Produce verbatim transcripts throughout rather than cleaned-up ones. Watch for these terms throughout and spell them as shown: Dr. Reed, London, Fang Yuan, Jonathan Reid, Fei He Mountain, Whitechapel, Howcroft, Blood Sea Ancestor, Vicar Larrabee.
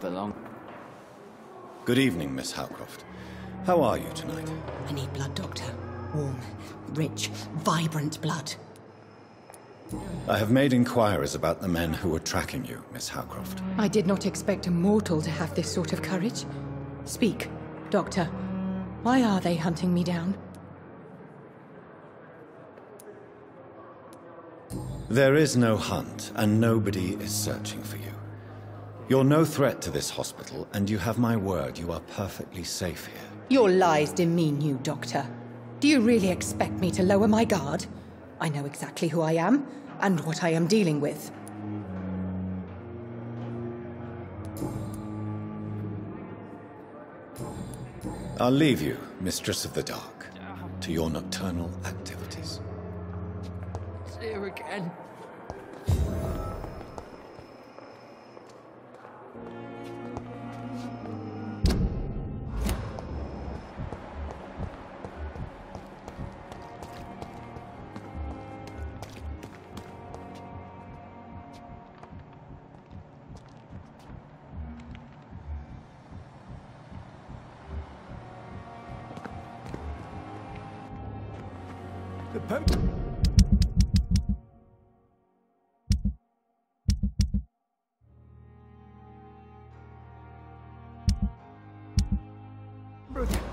Belong. Good evening, Miss Howcroft. How are you tonight? I need blood, Doctor. Warm, rich, vibrant blood. I have made inquiries about the men who were tracking you, Miss Howcroft. I did not expect a mortal to have this sort of courage. Speak, Doctor. Why are they hunting me down? There is no hunt, and nobody is searching for you. You're no threat to this hospital, and you have my word, you are perfectly safe here. Your lies demean you, Doctor. Do you really expect me to lower my guard? I know exactly who I am, and what I am dealing with. I'll leave you, Mistress of the Dark, to your nocturnal activities. It's here again.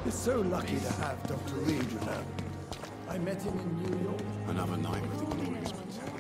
So lucky to have Doctor Reed, you know. I met him in New York. Another night with the glorious mentality.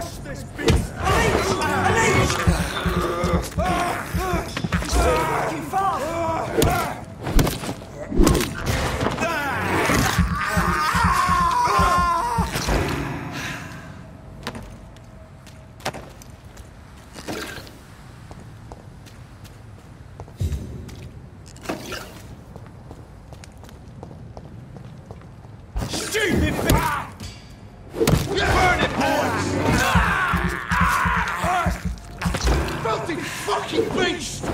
Crush this beast! Stupid bitch! Burn it, boys! Filthy fucking beast!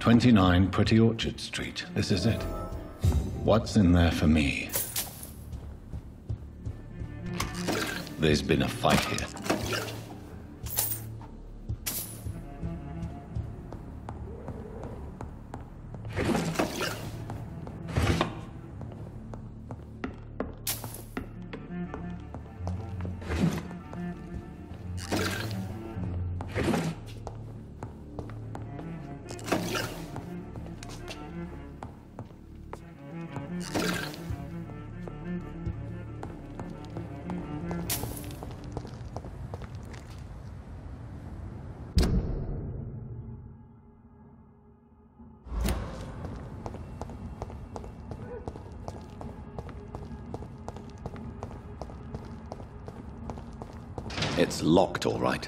twenty-nine Pretty Orchard Street. This is it. What's in there for me? There's been a fight here. It's locked, all right.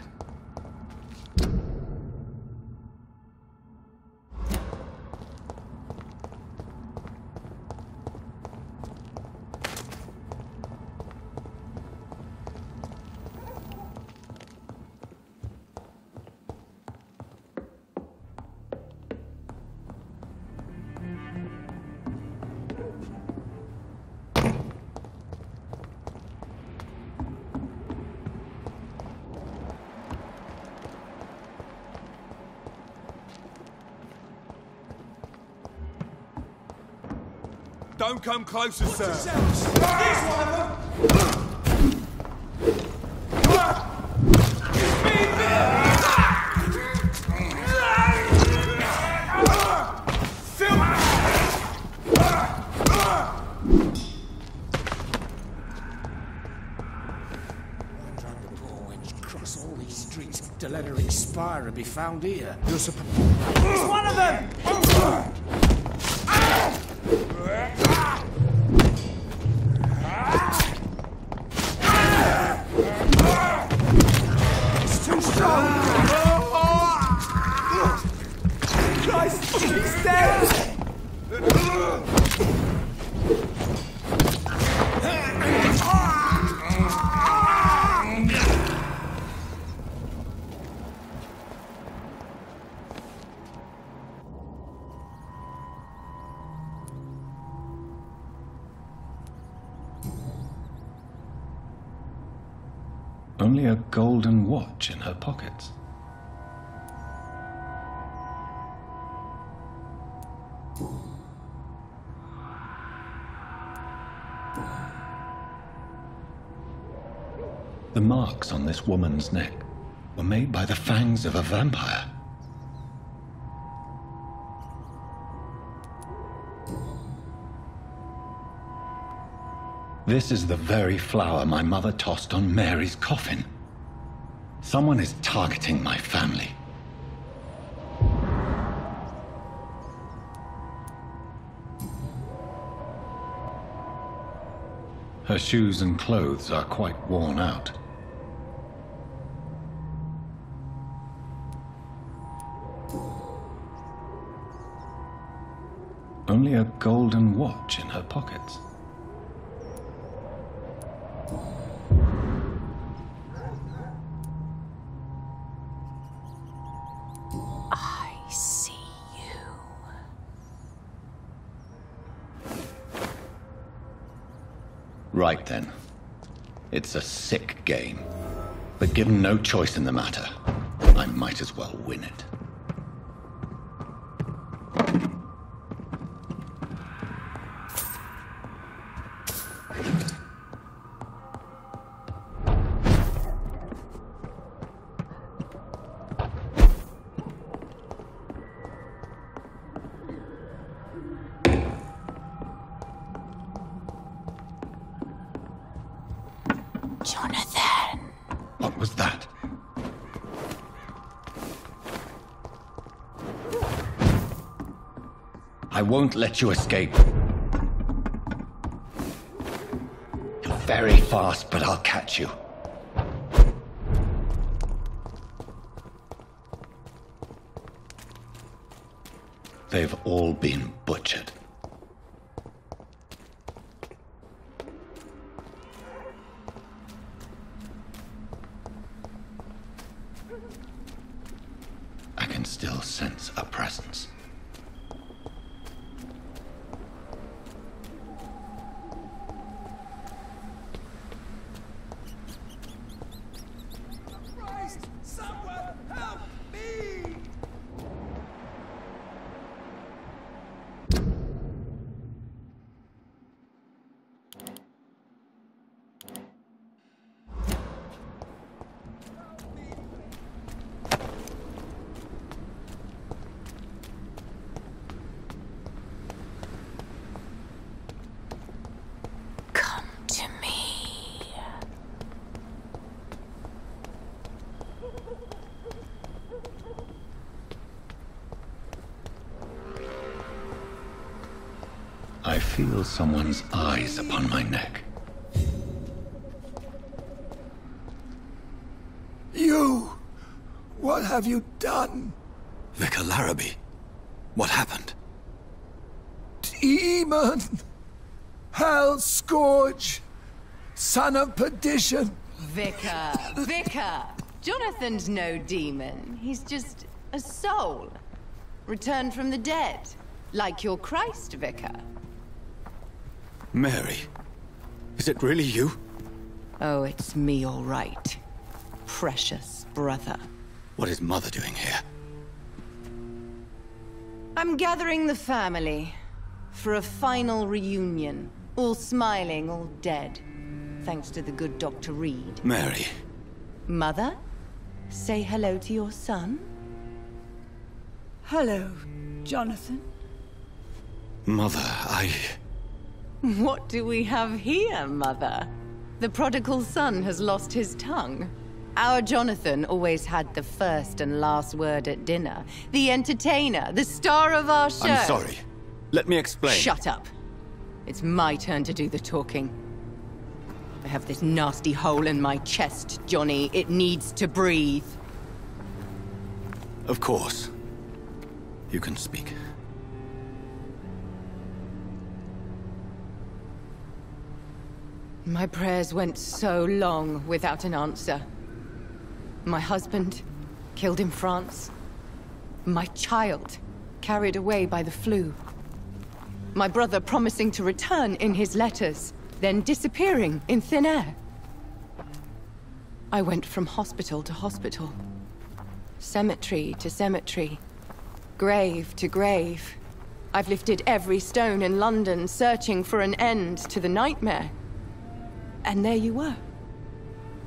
Don't come closer, Watch sir. Yourselves. Here's one of them. Wandering cross all these streets. Delendering spire be found here. You're Here's one of them. Only a golden watch in her pockets. The marks on this woman's neck were made by the fangs of a vampire. This is the very flower my mother tossed on Mary's coffin. Someone is targeting my family. Her shoes and clothes are quite worn out. Only a golden watch in her pockets. Right then. It's a sick game. But given no choice in the matter, I might as well win it. I won't let you escape. You're very fast, but I'll catch you. They've all been butchered. I can still sense a presence. I feel someone's eyes upon my neck. You! What have you done? Vicar Larrabee, what happened? Demon! Hell scourge! Son of perdition! Vicar, Vicar! Jonathan's no demon. He's just a soul. Returned from the dead. Like your Christ, Vicar. Mary, is it really you? Oh, it's me all right. Precious brother. What is Mother doing here? I'm gathering the family for a final reunion. All smiling, all dead. Thanks to the good Doctor Reed. Mary. Mother, say hello to your son. Hello, Jonathan. Mother, I... What do we have here, Mother? The prodigal son has lost his tongue. Our Jonathan always had the first and last word at dinner. The entertainer, the star of our show. I'm sorry. Let me explain. Shut up. It's my turn to do the talking. I have this nasty hole in my chest, Johnny. It needs to breathe. Of course. You can speak. My prayers went so long without an answer. My husband, killed in France. My child, carried away by the flu. My brother promising to return in his letters, then disappearing in thin air. I went from hospital to hospital, cemetery to cemetery, grave to grave. I've lifted every stone in London, searching for an end to the nightmare. And there you were,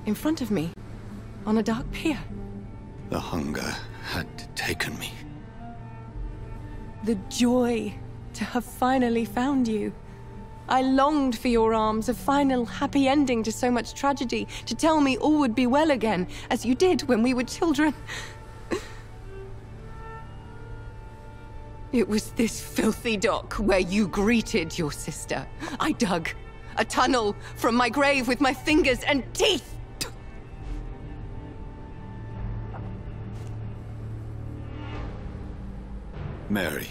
in front of me, on a dark pier. The hunger had taken me. The joy to have finally found you. I longed for your arms, a final happy ending to so much tragedy, to tell me all would be well again, as you did when we were children. It was this filthy dock where you greeted your sister. I dug a tunnel from my grave with my fingers and teeth! Mary,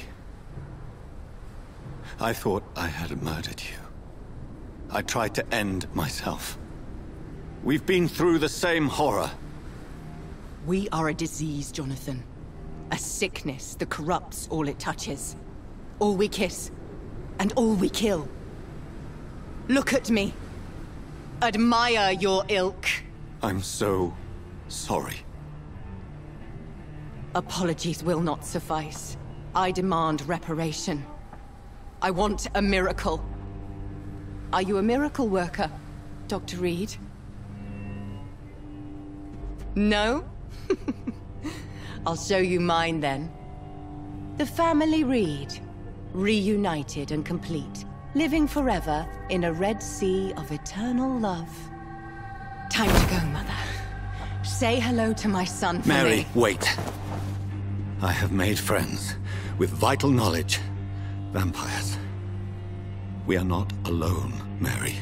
I thought I had murdered you. I tried to end myself. We've been through the same horror. We are a disease, Jonathan. A sickness that corrupts all it touches. All we kiss, and all we kill. Look at me. admire your ilk. I'm so sorry. Apologies will not suffice. I demand reparation. I want a miracle. Are you a miracle worker, Doctor Reed? No? I'll show you mine then. The family Reed, reunited and complete, living forever in a red sea of eternal love. Time to go, Mother. Say hello to my son for me. Mary, wait. I have made friends with vital knowledge. Vampires. We are not alone, Mary.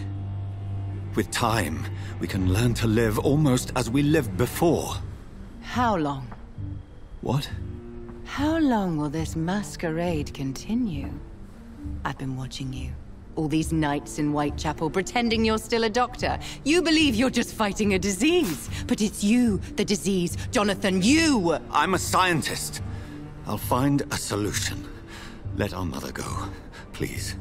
With time, we can learn to live almost as we lived before. How long? What? How long will this masquerade continue? I've been watching you. All these nights in Whitechapel, pretending you're still a doctor. You believe you're just fighting a disease. But it's you, the disease. Jonathan, you! I'm a scientist. I'll find a solution. Let our mother go, please.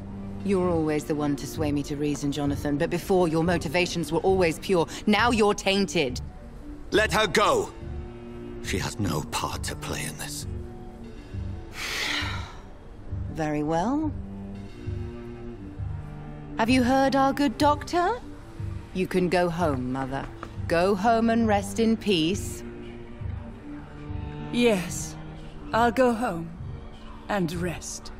You're always the one to sway me to reason, Jonathan. But before, your motivations were always pure. Now you're tainted. Let her go! She has no part to play in this. Very well. Have you heard our good doctor? You can go home, Mother. Go home and rest in peace. Yes, I'll go home and rest.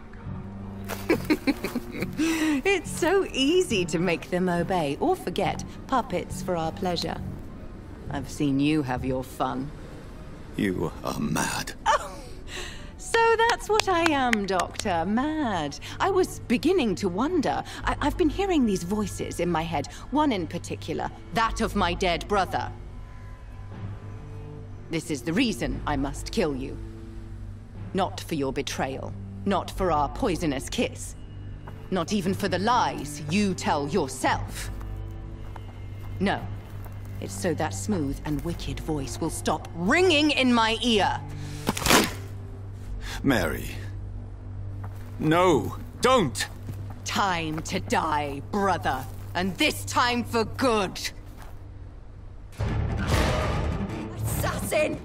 It's so easy to make them obey or forget, puppets for our pleasure. I've seen you have your fun. You are mad. Oh, so that's what I am, Doctor. Mad. I was beginning to wonder. I I've been hearing these voices in my head, one in particular, that of my dead brother. This is the reason I must kill you. Not for your betrayal. Not for our poisonous kiss. Not even for the lies you tell yourself. No. It's so that smooth and wicked voice will stop ringing in my ear. Mary. No, don't! Time to die, brother. And this time for good. Assassin!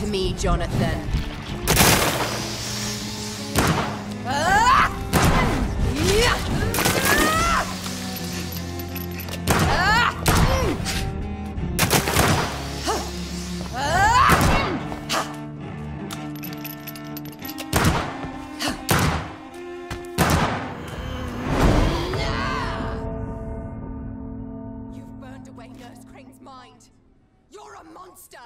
To me, Jonathan. You've burned away Nurse Crane's mind. You're a monster!